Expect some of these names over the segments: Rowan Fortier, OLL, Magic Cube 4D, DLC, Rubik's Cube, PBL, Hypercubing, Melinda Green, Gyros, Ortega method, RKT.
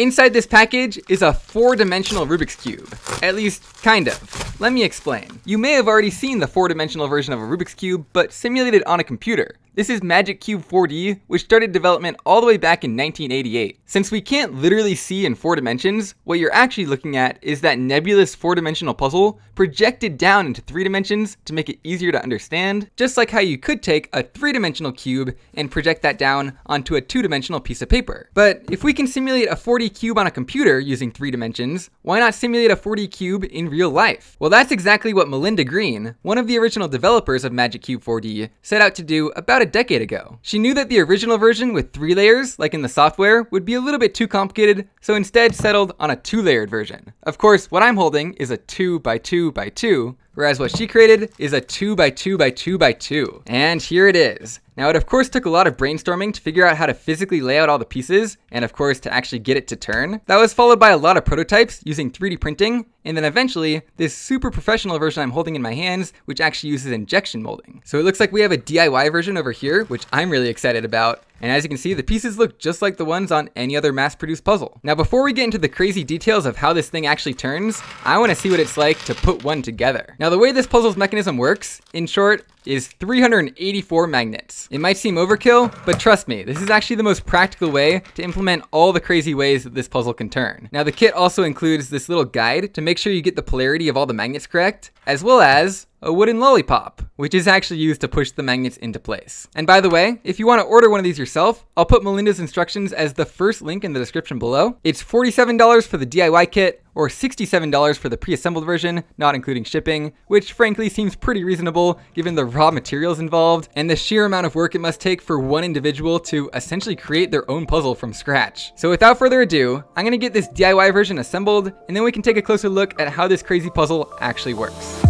Inside this package is a four-dimensional Rubik's Cube. At least, kind of. Let me explain. You may have already seen the four-dimensional version of a Rubik's Cube, but simulated on a computer. This is Magic Cube 4D, which started development all the way back in 1988. Since we can't literally see in four dimensions, what you're actually looking at is that nebulous four-dimensional puzzle projected down into three dimensions to make it easier to understand, just like how you could take a three-dimensional cube and project that down onto a two-dimensional piece of paper. But if we can simulate a 4D cube on a computer using three dimensions, why not simulate a 4D cube in real life? Well, that's exactly what Melinda Green, one of the original developers of Magic Cube 4D, set out to do about a decade ago. She knew that the original version with three layers, like in the software, would be a little bit too complicated, so instead settled on a two-layered version. Of course, what I'm holding is a 2x2x2, whereas what she created is a 2x2x2x2. And here it is. Now, it of course took a lot of brainstorming to figure out how to physically lay out all the pieces, and of course to actually get it to turn. That was followed by a lot of prototypes using 3D printing, and then eventually this super professional version I'm holding in my hands, which actually uses injection molding. So it looks like we have a DIY version over here, which I'm really excited about. And as you can see, the pieces look just like the ones on any other mass-produced puzzle. Now, before we get into the crazy details of how this thing actually turns, I want to see what it's like to put one together. Now, the way this puzzle's mechanism works, in short, is 384 magnets. It might seem overkill, but trust me, this is actually the most practical way to implement all the crazy ways that this puzzle can turn. Now, the kit also includes this little guide to make sure you get the polarity of all the magnets correct, as well as a wooden lollipop, which is actually used to push the magnets into place. And by the way, if you want to order one of these yourself, I'll put Melinda's instructions as the first link in the description below. It's $47 for the DIY kit, or $67 for the pre-assembled version, not including shipping, which frankly seems pretty reasonable given the raw materials involved and the sheer amount of work it must take for one individual to essentially create their own puzzle from scratch. So without further ado, I'm gonna get this DIY version assembled, and then we can take a closer look at how this crazy puzzle actually works.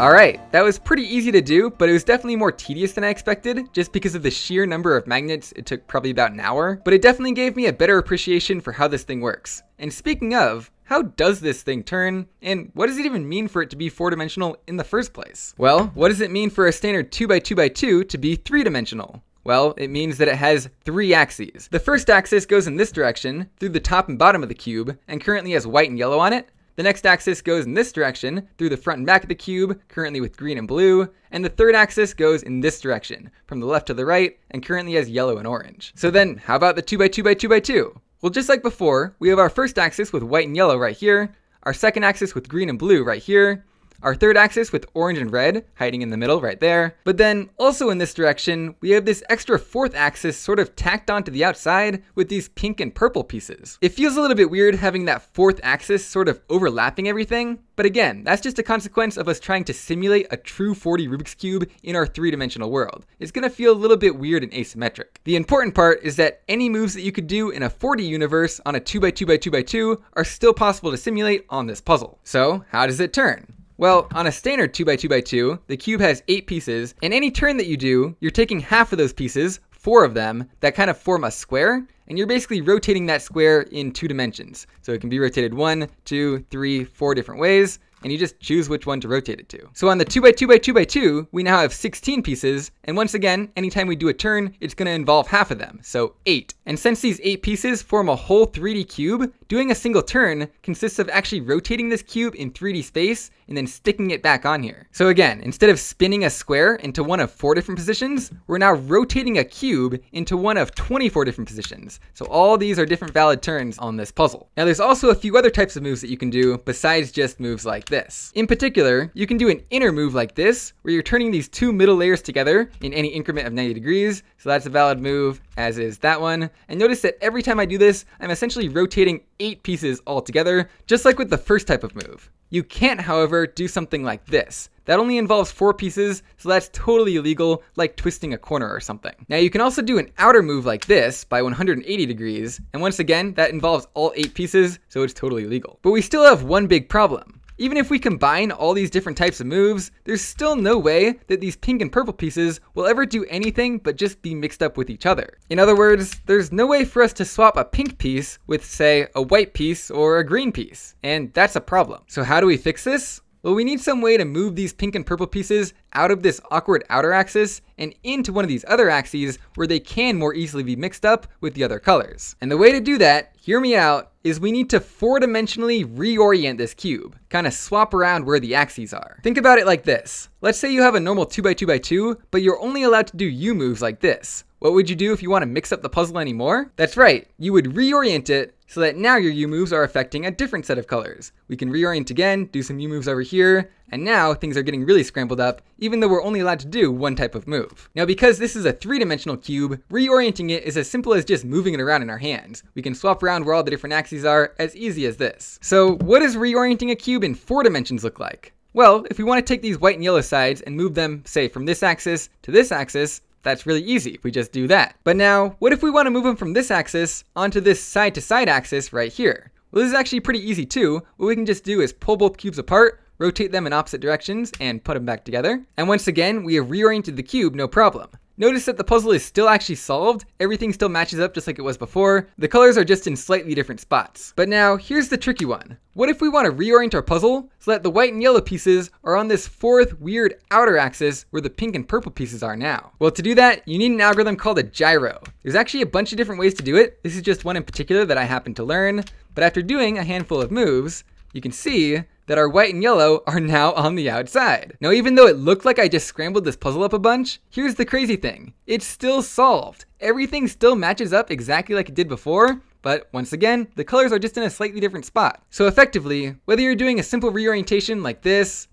Alright, that was pretty easy to do, but it was definitely more tedious than I expected, just because of the sheer number of magnets. It took probably about an hour, but it definitely gave me a better appreciation for how this thing works. And speaking of, how does this thing turn, and what does it even mean for it to be four-dimensional in the first place? Well, what does it mean for a standard 2x2x2 to be three-dimensional? Well, it means that it has three axes. The first axis goes in this direction, through the top and bottom of the cube, and currently has white and yellow on it. The next axis goes in this direction, through the front and back of the cube, currently with green and blue, and the third axis goes in this direction, from the left to the right, and currently has yellow and orange. So then, how about the 2x2x2x2? Well, just like before, we have our first axis with white and yellow right here, our second axis with green and blue right here, our third axis with orange and red, hiding in the middle right there. But then, also in this direction, we have this extra fourth axis sort of tacked onto the outside with these pink and purple pieces. It feels a little bit weird having that fourth axis sort of overlapping everything, but again, that's just a consequence of us trying to simulate a true 4D Rubik's Cube in our three-dimensional world. It's gonna feel a little bit weird and asymmetric. The important part is that any moves that you could do in a 4D universe on a 2x2x2x2 are still possible to simulate on this puzzle. So, how does it turn? Well, on a standard 2x2x2, the cube has 8 pieces, and any turn that you do, you're taking half of those pieces, 4 of them, that kind of form a square, and you're basically rotating that square in 2 dimensions. So it can be rotated 1, 2, 3, 4 different ways, and you just choose which one to rotate it to. So on the 2x2x2x2, we now have 16 pieces, and once again, anytime we do a turn, it's gonna involve half of them, so 8. And since these 8 pieces form a whole 3D cube, doing a single turn consists of actually rotating this cube in 3D space and then sticking it back on here. So again, instead of spinning a square into one of 4 different positions, we're now rotating a cube into one of 24 different positions. So all these are different valid turns on this puzzle. Now there's also a few other types of moves that you can do besides just moves like this. In particular, you can do an inner move like this, where you're turning these two middle layers together in any increment of 90 degrees. So that's a valid move, as is that one. And notice that every time I do this, I'm essentially rotating 8 pieces all together, just like with the first type of move. You can't, however, do something like this. That only involves 4 pieces, so that's totally illegal, like twisting a corner or something. Now you can also do an outer move like this by 180 degrees, and once again, that involves all 8 pieces, so it's totally illegal. But we still have one big problem. Even if we combine all these different types of moves, there's still no way that these pink and purple pieces will ever do anything but just be mixed up with each other. In other words, there's no way for us to swap a pink piece with, say, a white piece or a green piece, and that's a problem. So how do we fix this? Well, we need some way to move these pink and purple pieces out of this awkward outer axis and into one of these other axes where they can more easily be mixed up with the other colors. And the way to do that, hear me out, is we need to 4-dimensionally reorient this cube, kind of swap around where the axes are. Think about it like this. Let's say you have a normal 2x2x2, but you're only allowed to do U moves like this. What would you do if you want to mix up the puzzle anymore? That's right, you would reorient it so that now your U moves are affecting a different set of colors. We can reorient again, do some U moves over here, and now things are getting really scrambled up, even though we're only allowed to do one type of move. Now because this is a 3-dimensional cube, reorienting it is as simple as just moving it around in our hands. We can swap around where all the different axes are as easy as this. So what does reorienting a cube in 4 dimensions look like? Well, if we want to take these white and yellow sides and move them, say, from this axis to this axis, that's really easy if we just do that. But now, what if we want to move them from this axis onto this side-to-side axis right here? Well, this is actually pretty easy too. What we can just do is pull both cubes apart, rotate them in opposite directions, and put them back together. And once again, we have reoriented the cube, no problem. Notice that the puzzle is still actually solved, everything still matches up just like it was before, the colors are just in slightly different spots. But now, here's the tricky one. What if we want to reorient our puzzle so that the white and yellow pieces are on this 4th weird outer axis where the pink and purple pieces are now? Well, to do that, you need an algorithm called a gyro. There's actually a bunch of different ways to do it, this is just one in particular that I happen to learn, but after doing a handful of moves, you can see that our white and yellow are now on the outside. Now even though it looked like I just scrambled this puzzle up a bunch, here's the crazy thing. It's still solved. Everything still matches up exactly like it did before, but once again, the colors are just in a slightly different spot. So effectively, whether you're doing a simple reorientation like this,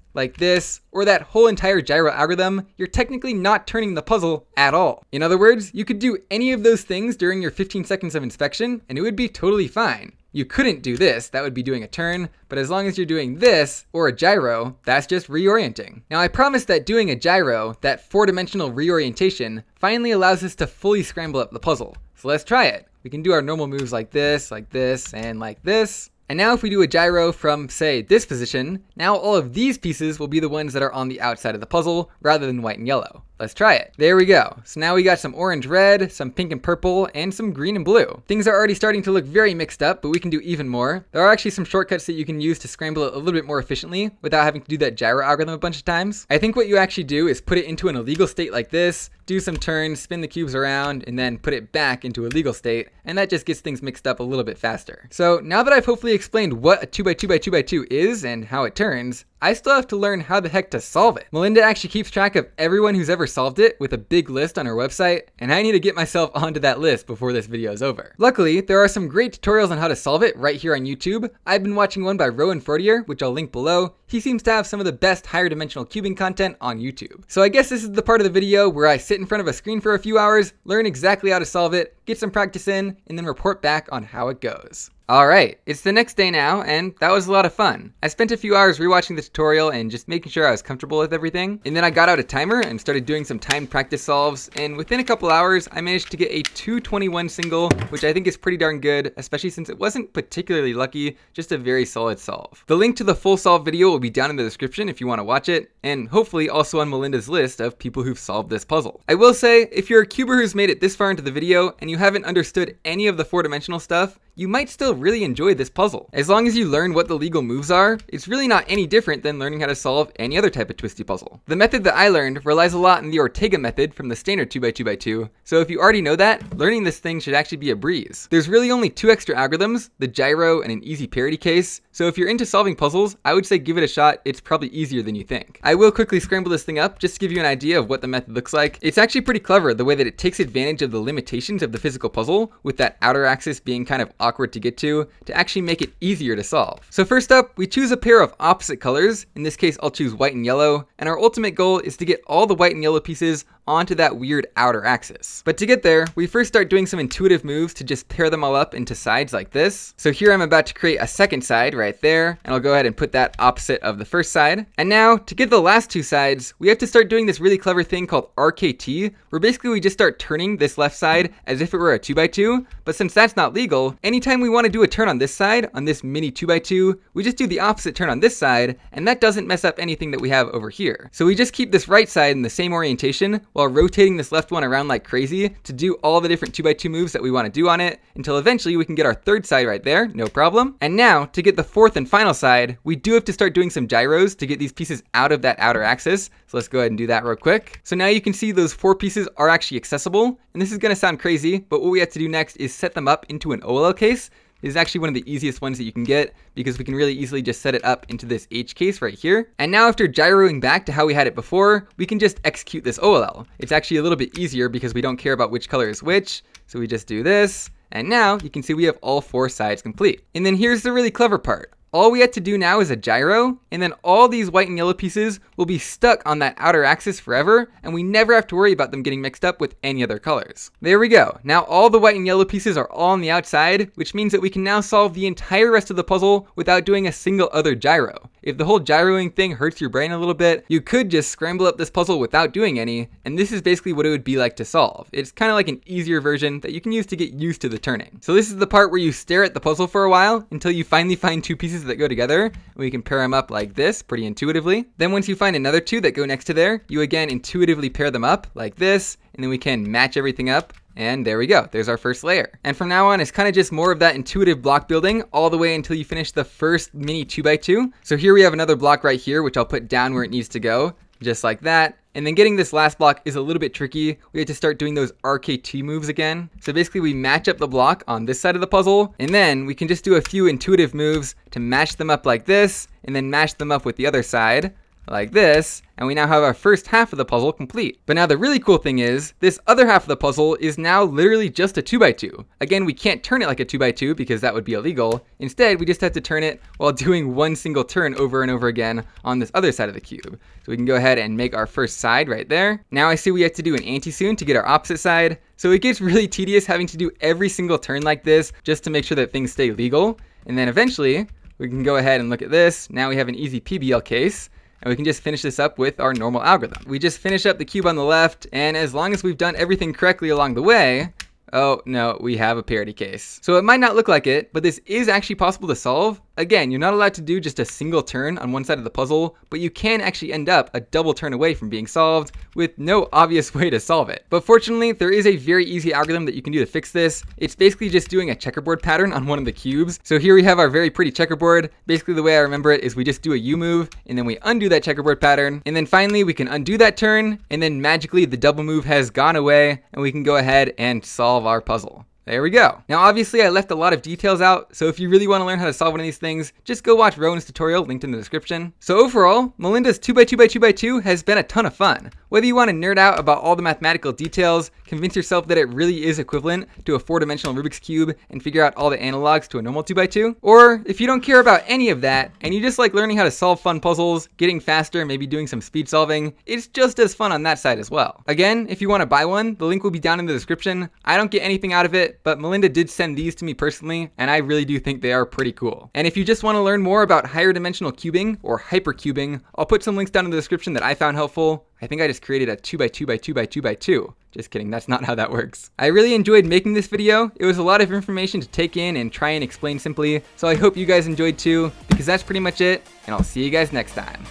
or that whole entire gyro algorithm, you're technically not turning the puzzle at all. In other words, you could do any of those things during your 15 seconds of inspection, and it would be totally fine. You couldn't do this, that would be doing a turn, but as long as you're doing this, or a gyro, that's just reorienting. Now I promise that doing a gyro, that 4-dimensional reorientation, finally allows us to fully scramble up the puzzle. So let's try it. We can do our normal moves like this, and like this. And now if we do a gyro from, say, this position, now all of these pieces will be the ones that are on the outside of the puzzle, rather than white and yellow. Let's try it. There we go. So now we got some orange-red, some pink and purple, and some green and blue. Things are already starting to look very mixed up, but we can do even more. There are actually some shortcuts that you can use to scramble it a little bit more efficiently without having to do that gyro algorithm a bunch of times. I think what you actually do is put it into an illegal state like this, do some turns, spin the cubes around, and then put it back into a legal state, and that just gets things mixed up a little bit faster. So now that I've hopefully explained what a 2x2x2x2 is and how it turns, I still have to learn how the heck to solve it. Melinda actually keeps track of everyone who's ever solved it with a big list on her website, and I need to get myself onto that list before this video is over. Luckily, there are some great tutorials on how to solve it right here on YouTube. I've been watching one by Rowan Fortier, which I'll link below. He seems to have some of the best higher dimensional cubing content on YouTube. So I guess this is the part of the video where I sit in front of a screen for a few hours, learn exactly how to solve it, get some practice in, and then report back on how it goes. Alright, it's the next day now, and that was a lot of fun. I spent a few hours rewatching the tutorial and just making sure I was comfortable with everything, and then I got out a timer and started doing some timed practice solves, and within a couple hours I managed to get a 221 single, which I think is pretty darn good, especially since it wasn't particularly lucky, just a very solid solve. The link to the full solve video will be down in the description if you want to watch it, and hopefully also on Melinda's list of people who've solved this puzzle. I will say, if you're a cuber who's made it this far into the video and you haven't understood any of the 4-dimensional stuff, you might still really enjoy this puzzle. As long as you learn what the legal moves are, it's really not any different than learning how to solve any other type of twisty puzzle. The method that I learned relies a lot on the Ortega method from the standard 2x2x2, so if you already know that, learning this thing should actually be a breeze. There's really only 2 extra algorithms, the gyro and an easy parity case, so if you're into solving puzzles, I would say give it a shot, it's probably easier than you think. I will quickly scramble this thing up just to give you an idea of what the method looks like. It's actually pretty clever the way that it takes advantage of the limitations of the physical puzzle, with that outer axis being kind of awkward to get to actually make it easier to solve. So first up, we choose a pair of opposite colors. In this case, I'll choose white and yellow, and our ultimate goal is to get all the white and yellow pieces onto that weird outer axis. But to get there, we first start doing some intuitive moves to just pair them all up into sides like this. So here I'm about to create a second side right there, and I'll go ahead and put that opposite of the first side. And now, to get the last two sides, we have to start doing this really clever thing called RKT, where basically we just start turning this left side as if it were a 2x2, but since that's not legal, anytime we want to do a turn on this side, on this mini 2x2, we just do the opposite turn on this side, and that doesn't mess up anything that we have over here. So we just keep this right side in the same orientation, while rotating this left one around like crazy to do all the different 2x2 moves that we want to do on it, until eventually we can get our third side right there, no problem. And now, to get the fourth and final side, we do have to start doing some gyros to get these pieces out of that outer axis, so let's go ahead and do that real quick. So now you can see those four pieces are actually accessible, and this is going to sound crazy, but what we have to do next is set them up into an OLL case. This is actually one of the easiest ones that you can get because we can really easily just set it up into this H case right here. And now after gyroing back to how we had it before, we can just execute this OLL. It's actually a little bit easier because we don't care about which color is which, so we just do this. And now you can see we have all four sides complete. And then here's the really clever part. All we have to do now is a gyro, and then all these white and yellow pieces will be stuck on that outer axis forever, and we never have to worry about them getting mixed up with any other colors. There we go. Now all the white and yellow pieces are all on the outside, which means that we can now solve the entire rest of the puzzle without doing a single other gyro. If the whole gyroing thing hurts your brain a little bit, you could just scramble up this puzzle without doing any, and this is basically what it would be like to solve. It's kind of like an easier version that you can use to get used to the turning. So this is the part where you stare at the puzzle for a while until you finally find two pieces that go together, and we can pair them up like this pretty intuitively. Then once you find another two that go next to there, you again intuitively pair them up like this, and then we can match everything up. And there we go, there's our first layer. And from now on, it's kind of just more of that intuitive block building all the way until you finish the first mini 2x2. So here we have another block right here, which I'll put down where it needs to go, just like that. And then getting this last block is a little bit tricky. We have to start doing those RKT moves again. So basically we match up the block on this side of the puzzle, and then we can just do a few intuitive moves to match them up like this, and then match them up with the other side like this, and we now have our first half of the puzzle complete. But now the really cool thing is, this other half of the puzzle is now literally just a 2x2. Again, we can't turn it like a 2x2 because that would be illegal. Instead, we just have to turn it while doing one single turn over and over again on this other side of the cube. So we can go ahead and make our first side right there. Now I see we have to do an anti-soon to get our opposite side, so it gets really tedious having to do every single turn like this just to make sure that things stay legal. And then eventually, we can go ahead and look at this. Now we have an easy PBL case, and we can just finish this up with our normal algorithm. We just finish up the cube on the left, and as long as we've done everything correctly along the way, oh no, we have a parity case. So it might not look like it, but this is actually possible to solve. Again, you're not allowed to do just a single turn on one side of the puzzle, but you can actually end up a double turn away from being solved with no obvious way to solve it. But fortunately, there is a very easy algorithm that you can do to fix this. It's basically just doing a checkerboard pattern on one of the cubes. So here we have our very pretty checkerboard. Basically the way I remember it is we just do a U move, and then we undo that checkerboard pattern. And then finally we can undo that turn, and then magically the double move has gone away, and we can go ahead and solve our puzzle. There we go. Now obviously I left a lot of details out, so if you really want to learn how to solve one of these things, just go watch Rowan's tutorial linked in the description. So overall, Melinda's 2x2x2x2 has been a ton of fun. Whether you want to nerd out about all the mathematical details, convince yourself that it really is equivalent to a four-dimensional Rubik's Cube and figure out all the analogs to a normal 2x2, or if you don't care about any of that and you just like learning how to solve fun puzzles, getting faster, maybe doing some speed solving, it's just as fun on that side as well. Again, if you want to buy one, the link will be down in the description. I don't get anything out of it, but Melinda did send these to me personally, and I really do think they are pretty cool. And if you just want to learn more about higher dimensional cubing or hypercubing, I'll put some links down in the description that I found helpful. I think I just created a 2x2x2x2x2. Just kidding, that's not how that works. I really enjoyed making this video. It was a lot of information to take in and try and explain simply, so I hope you guys enjoyed too, because that's pretty much it, and I'll see you guys next time.